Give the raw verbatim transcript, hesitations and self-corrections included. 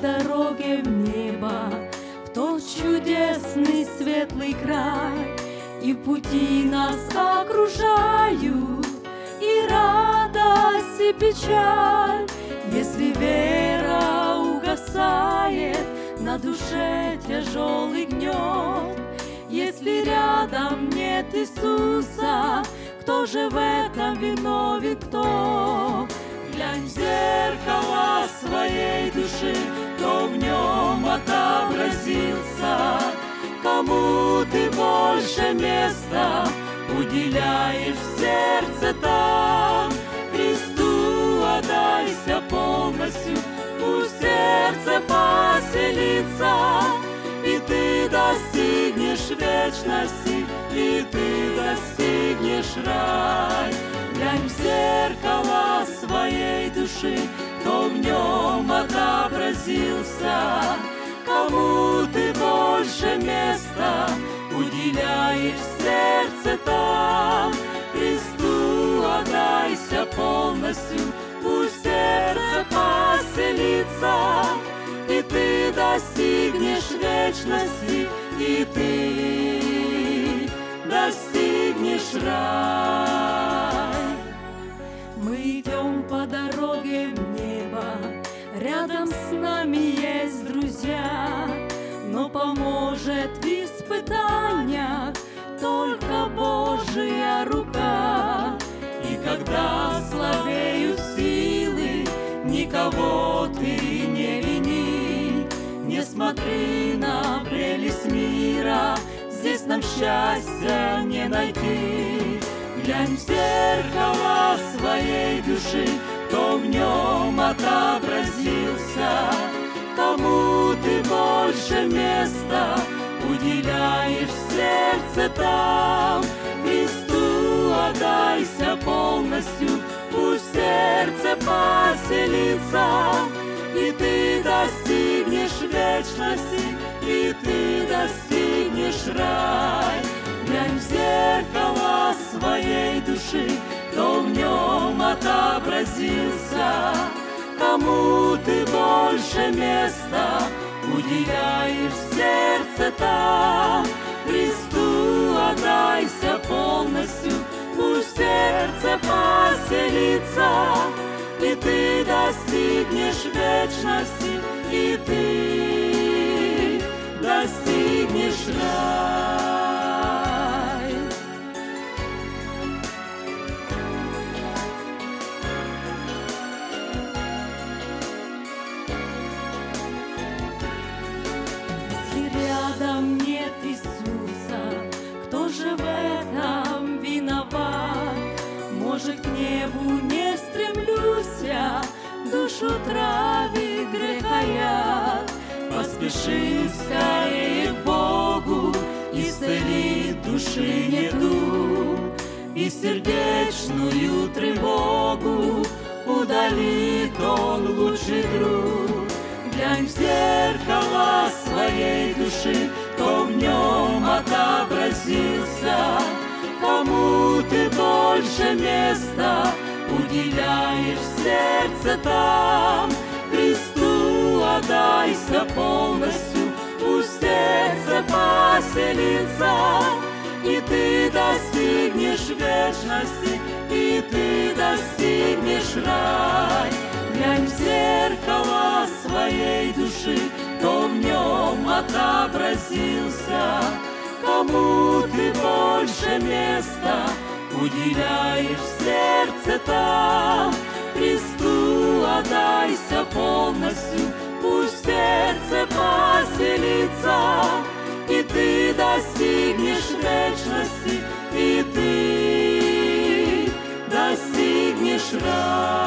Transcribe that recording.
дороге в небо, в тот чудесный светлый край. И пути нас окружают, и радость, и печаль. Если вера угасает, на душе тяжелый гнет. Если рядом нет Иисуса, кто же в этом виновен, кто? Глянь в зеркало своей души, кто в нем отобразился. Кому ты больше места уделяешь в сердце там? Христу отдайся полностью, пусть сердце поселится. И ты достигнешь вечности, и ты достигнешь рай. Глянь в зеркало своей души, кто в нем отобразился. Кому ты больше места уделяешь сердце там? Христу отдайся полностью, пусть сердце поселится. И ты достигнешь вечности, и ты достигнешь рай. Мы идем по дороге в небо, рядом с нами есть друзья, но поможет в испытаниях только Божья рука. И когда слабеют силы, никого ты не вини. Не смотри на прелесть мира, здесь нам счастья не найти. Глянь в зеркало своей души, кто в нем отобразился. Кому ты больше места уделяешь сердце там? Христу отдайся полностью, пусть сердце поселится. И ты достигнешь вечности, и ты достигнешь рай. Глянь в зеркало своей души, кто в нем отобразился. Кому ты больше места уделяешь сердце там? Христу отдайся полностью, пусть сердце поселится. И ты достигнешь вечности, и ты достигнешь рай. Если рядом нет Иисуса, кто же в этом виноват? Может, к небу не стремлюсь я, душу травит греха яд. Поспеши скорее к Богу, исцелит души недуг, и сердечную тревогу удалит он лучший друг. Глянь в зеркало своей души, кто в нем отобразился. Кому ты больше места уделяешь сердце там? Христу отдайся полностью, пусть сердце поселится. И ты достигнешь вечности, и ты достигнешь рай. Глянь в зеркало своей души, кто в нем отобразился. Кому ты больше места уделяешь сердце там? Христу отдайся полностью, пусть сердце поселится. И ты достигнешь вечности, и ты достигнешь рая.